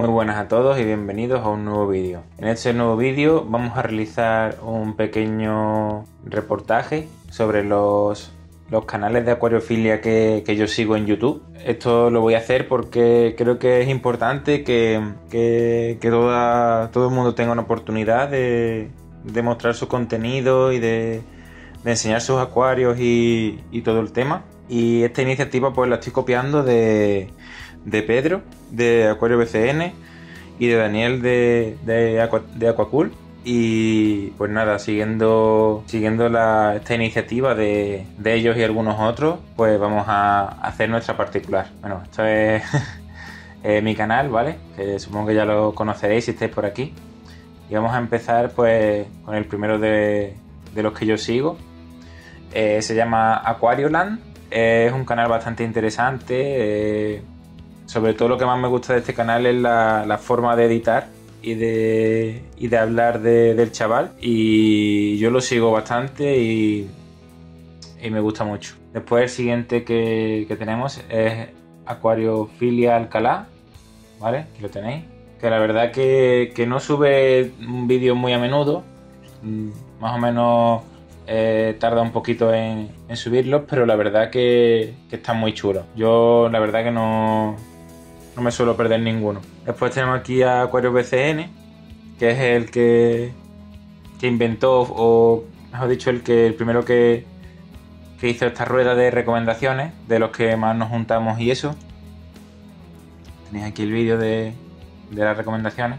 Muy buenas a todos y bienvenidos a un nuevo vídeo. En este nuevo vídeo vamos a realizar un pequeño reportaje sobre los canales de acuariofilia que yo sigo en YouTube. Esto lo voy a hacer porque creo que es importante que todo el mundo tenga una oportunidad de mostrar su contenido y de enseñar sus acuarios y todo el tema. Y esta iniciativa pues la estoy copiando de Pedro, de Acuario BCN, y de Daniel de Aquacool. Y pues nada, siguiendo esta iniciativa de ellos y algunos otros, pues vamos a hacer nuestra particular. Bueno, esto es mi canal, ¿vale? Que supongo que ya lo conoceréis si estáis por aquí. Y vamos a empezar pues con el primero de los que yo sigo. Se llama Acuario Land. Es un canal bastante interesante. Sobre todo lo que más me gusta de este canal es la forma de editar y de hablar del chaval. Y yo lo sigo bastante y me gusta mucho. Después el siguiente que tenemos es Acuariofilia Alcalá, ¿vale? Aquí lo tenéis. Que la verdad que no sube un vídeo muy a menudo. Más o menos tarda un poquito en subirlos, pero la verdad que está muy chulo. Yo la verdad que no me suelo perder ninguno. Después tenemos aquí a Acuario BCN, que es el que inventó, o mejor dicho, el primero que hizo esta rueda de recomendaciones, de los que más nos juntamos y eso. Tenéis aquí el vídeo de las recomendaciones.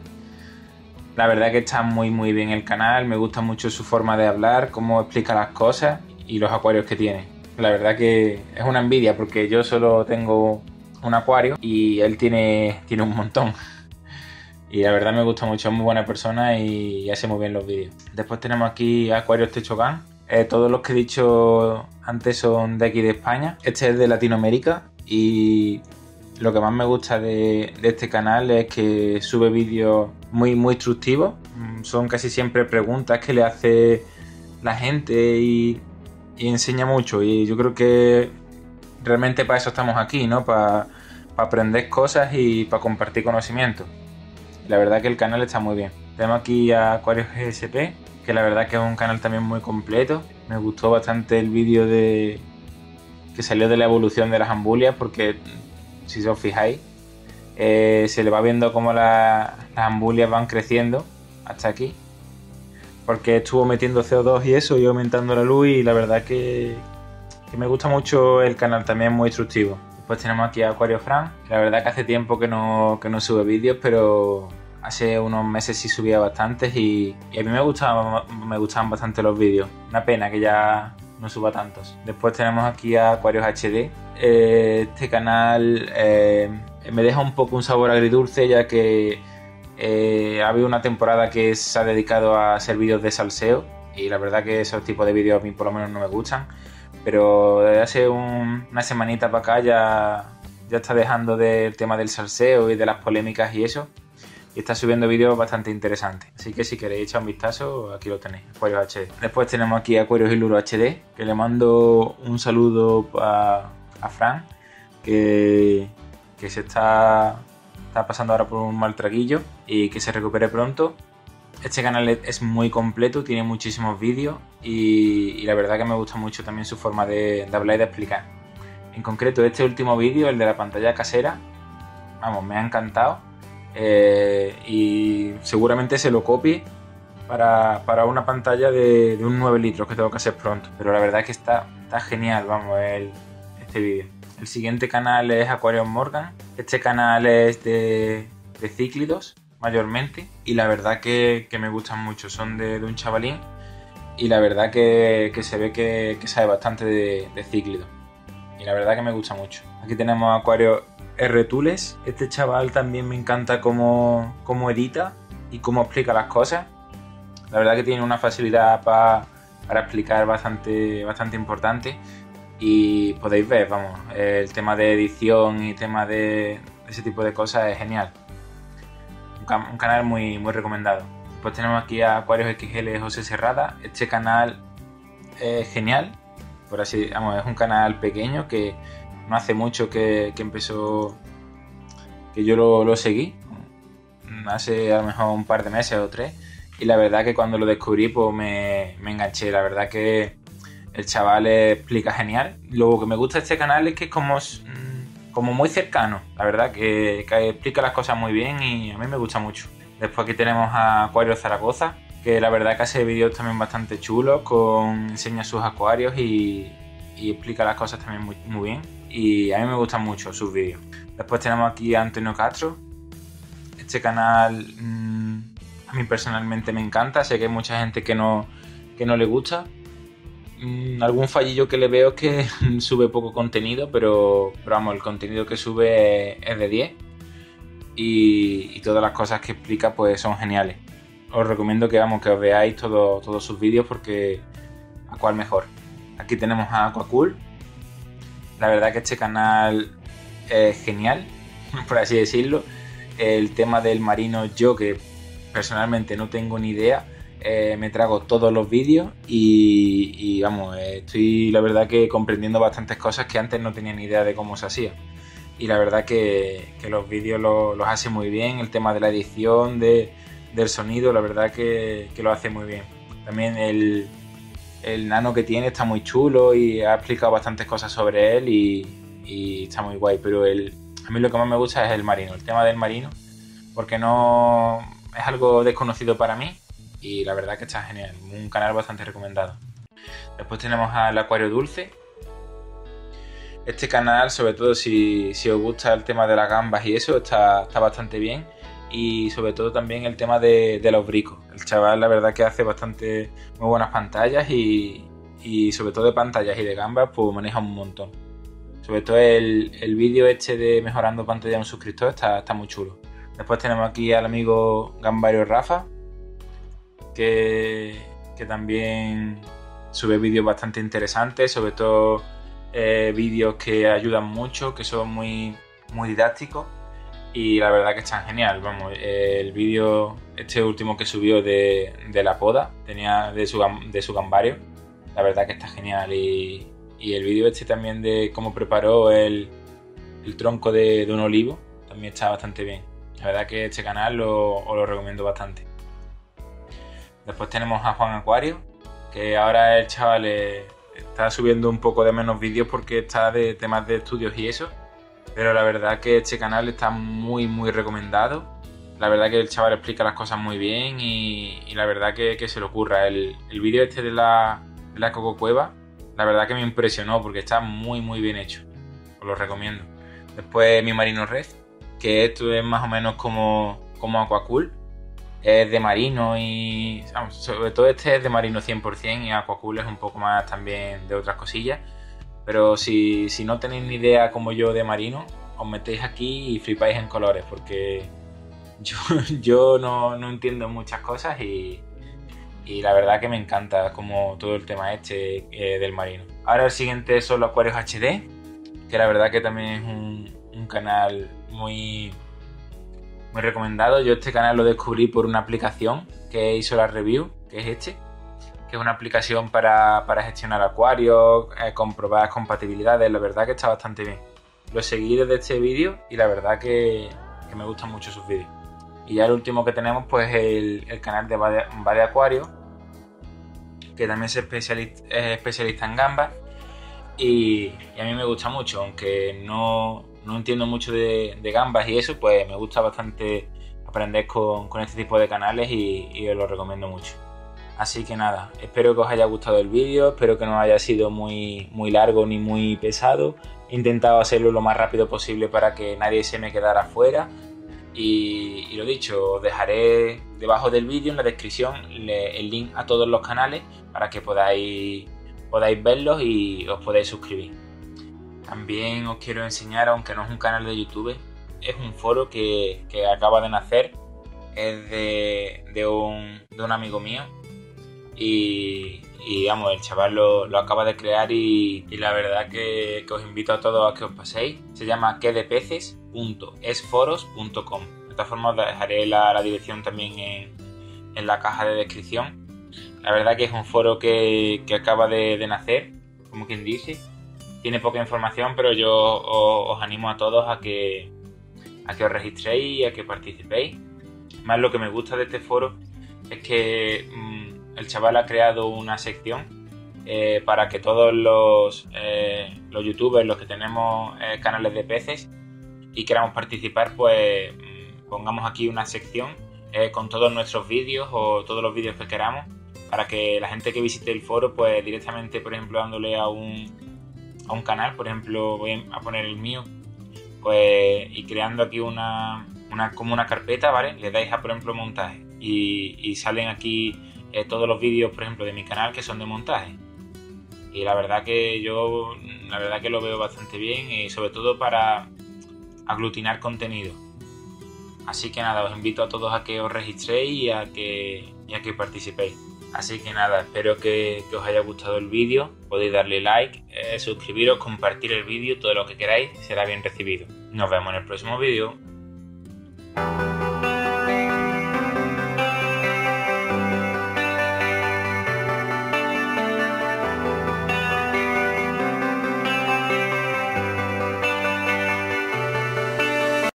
La verdad que está muy bien el canal, me gusta mucho su forma de hablar, cómo explica las cosas y los acuarios que tiene. La verdad que es una envidia porque yo solo tengo un acuario y él tiene un montón. Y la verdad me gusta mucho, es muy buena persona y hace muy bien los vídeos. Después tenemos aquí Acuarios TEHUACAN. Todos los que he dicho antes son de aquí de España. Este es de Latinoamérica y lo que más me gusta de este canal es que sube vídeos muy instructivos. Son casi siempre preguntas que le hace la gente y enseña mucho. Y yo creo que realmente para eso estamos aquí, ¿no? Para aprender cosas y para compartir conocimiento. La verdad que el canal está muy bien. Tenemos aquí a Acuarios GSP, que la verdad que es un canal también muy completo. Me gustó bastante el vídeo que salió de la evolución de las ambulias porque, si os fijáis, se le va viendo cómo las ambulias van creciendo hasta aquí, porque estuvo metiendo CO2 y eso, y aumentando la luz, y la verdad que me gusta mucho el canal, también muy instructivo. Después tenemos aquí a Acuario Fran, que la verdad que hace tiempo que no sube vídeos, pero hace unos meses sí subía bastantes y a mí me gustaban bastante los vídeos. Una pena que ya no suba tantos. Después tenemos aquí a Acuarios HD. Este canal me deja un poco un sabor agridulce, ya que ha habido una temporada que se ha dedicado a hacer vídeos de salseo y la verdad que esos tipos de vídeos a mí por lo menos no me gustan, pero desde hace una semanita para acá ya está dejando del tema del salseo y de las polémicas y eso, y está subiendo vídeos bastante interesantes. Así que si queréis echar un vistazo, aquí lo tenéis, Acuarios HD. Después tenemos aquí a Acuarios Hiluro HD, que le mando un saludo a Fran, que se está pasando ahora por un mal traguillo y que se recupere pronto. Este canal es muy completo, tiene muchísimos vídeos y la verdad que me gusta mucho también su forma de hablar y de explicar. En concreto este último vídeo, el de la pantalla casera, vamos, me ha encantado. Y seguramente se lo copie para una pantalla de un 9 litros que tengo que hacer pronto, pero la verdad es que está genial, vamos, este vídeo. El siguiente canal es Acuario Morgan. Este canal es de cíclidos mayormente y la verdad que me gustan mucho. Son de un chavalín y la verdad que se ve que sabe bastante de cíclidos y la verdad que me gusta mucho. Aquí tenemos Acuario Rtules. Este chaval también me encanta cómo edita y cómo explica las cosas. La verdad que tiene una facilidad para explicar bastante importante y podéis ver, vamos, el tema de edición y tema de ese tipo de cosas es genial. Un canal muy recomendado. Pues tenemos aquí a Acuarios XL José Cerrada. Este canal es genial, por así, vamos, es un canal pequeño que no hace mucho que empezó, que yo lo seguí. hace a lo mejor un par de meses o tres, y la verdad que cuando lo descubrí pues me enganché. La verdad que el chaval explica genial. Lo que me gusta de este canal es que es como muy cercano, la verdad que explica las cosas muy bien y a mí me gusta mucho. Después aquí tenemos a Acuario Zaragoza, que la verdad que hace vídeos también bastante chulos, enseña sus acuarios y explica las cosas también muy bien, y a mí me gustan mucho sus vídeos. Después tenemos aquí a Antonio Castro. Este canal a mí personalmente me encanta, sé que hay mucha gente que no le gusta. Algún fallillo que le veo es que sube poco contenido, pero vamos, el contenido que sube es de 10 y todas las cosas que explica pues son geniales. Os recomiendo que os veáis todos sus vídeos, porque a cuál mejor. Aquí tenemos a Aquacool. La verdad que este canal es genial, por así decirlo. El tema del marino, yo que personalmente no tengo ni idea, me trago todos los vídeos y vamos, estoy la verdad que comprendiendo bastantes cosas que antes no tenía ni idea de cómo se hacía, y la verdad que los vídeos los hace muy bien. El tema de la edición, del sonido, la verdad que lo hace muy bien. También el nano que tiene está muy chulo y ha explicado bastantes cosas sobre él y está muy guay, pero a mí lo que más me gusta es el marino, el tema del marino, porque no es algo desconocido para mí. Y la verdad que está genial, un canal bastante recomendado. Después tenemos al Acuario Dulce. Este canal, sobre todo si os gusta el tema de las gambas y eso, está bastante bien. Y sobre todo también el tema de los bricos. El chaval la verdad que hace muy buenas pantallas y sobre todo de pantallas y de gambas pues maneja un montón. Sobre todo el vídeo este de mejorando pantalla de un suscriptor está muy chulo. Después tenemos aquí al amigo Gambario Rafa, que también sube vídeos bastante interesantes, sobre todo vídeos que ayudan mucho, que son muy didácticos y la verdad que están genial. Vamos, el vídeo este último que subió de la poda de su gambario, la verdad que está genial, y el vídeo este también de cómo preparó el tronco de un olivo también está bastante bien. La verdad que este canal os lo recomiendo bastante. Después tenemos a Juan Acuario, que ahora el chaval está subiendo un poco de menos vídeos porque está de temas de estudios y eso, pero la verdad que este canal está muy recomendado. La verdad que el chaval explica las cosas muy bien y la verdad que se le ocurra. El vídeo este de la Coco Cueva, la verdad que me impresionó porque está muy bien hecho, os lo recomiendo. Después mi Marino Red, que esto es más o menos como Aquacool. Es de marino y sobre todo este es de marino 100% y Aquacool es un poco más también de otras cosillas. Pero si no tenéis ni idea como yo de marino, os metéis aquí y flipáis en colores, porque yo no entiendo muchas cosas y la verdad que me encanta como todo el tema este del marino. Ahora el siguiente son los Acuarios HD, que la verdad que también es un canal muy recomendado. Yo este canal lo descubrí por una aplicación que hizo la review, que es que es una aplicación para gestionar acuarios, comprobar compatibilidades. La verdad que está bastante bien. Lo seguí desde este vídeo y la verdad que me gustan mucho sus vídeos. Y ya el último que tenemos pues es el canal de Va de Acuarios, que también es especialista en gambas y a mí me gusta mucho, aunque no entiendo mucho de gambas y eso, pues me gusta bastante aprender con este tipo de canales y os lo recomiendo mucho. Así que nada, espero que os haya gustado el vídeo, espero que no haya sido muy largo ni muy pesado. He intentado hacerlo lo más rápido posible para que nadie se me quedara fuera. Y lo dicho, os dejaré debajo del vídeo en la descripción el link a todos los canales para que podáis verlos y os podáis suscribir. También os quiero enseñar, aunque no es un canal de YouTube, es un foro que acaba de nacer, es de un amigo mío y vamos, el chaval lo acaba de crear y la verdad que os invito a todos a que os paséis. Se llama quedepeces.esforos.com. De esta forma os dejaré la dirección también en la caja de descripción. La verdad que es un foro que acaba de nacer, como quien dice. Tiene poca información, pero yo os animo a todos a que os registréis y a que participéis. Más lo que me gusta de este foro es que el chaval ha creado una sección para que todos los youtubers, los que tenemos canales de peces y queramos participar, pues pongamos aquí una sección con todos nuestros vídeos o todos los vídeos que queramos, para que la gente que visite el foro, pues directamente, por ejemplo, dándole a un canal, por ejemplo, voy a poner el mío, pues, y creando aquí como una carpeta, ¿vale? Le dais a, por ejemplo, montaje y salen aquí todos los vídeos, por ejemplo, de mi canal que son de montaje. Y la verdad que yo, lo veo bastante bien, y sobre todo para aglutinar contenido. Así que nada, os invito a todos a que os registréis y a que participéis. Así que nada, espero que os haya gustado el vídeo. Podéis darle like, suscribiros, compartir el vídeo, todo lo que queráis será bien recibido. Nos vemos en el próximo vídeo.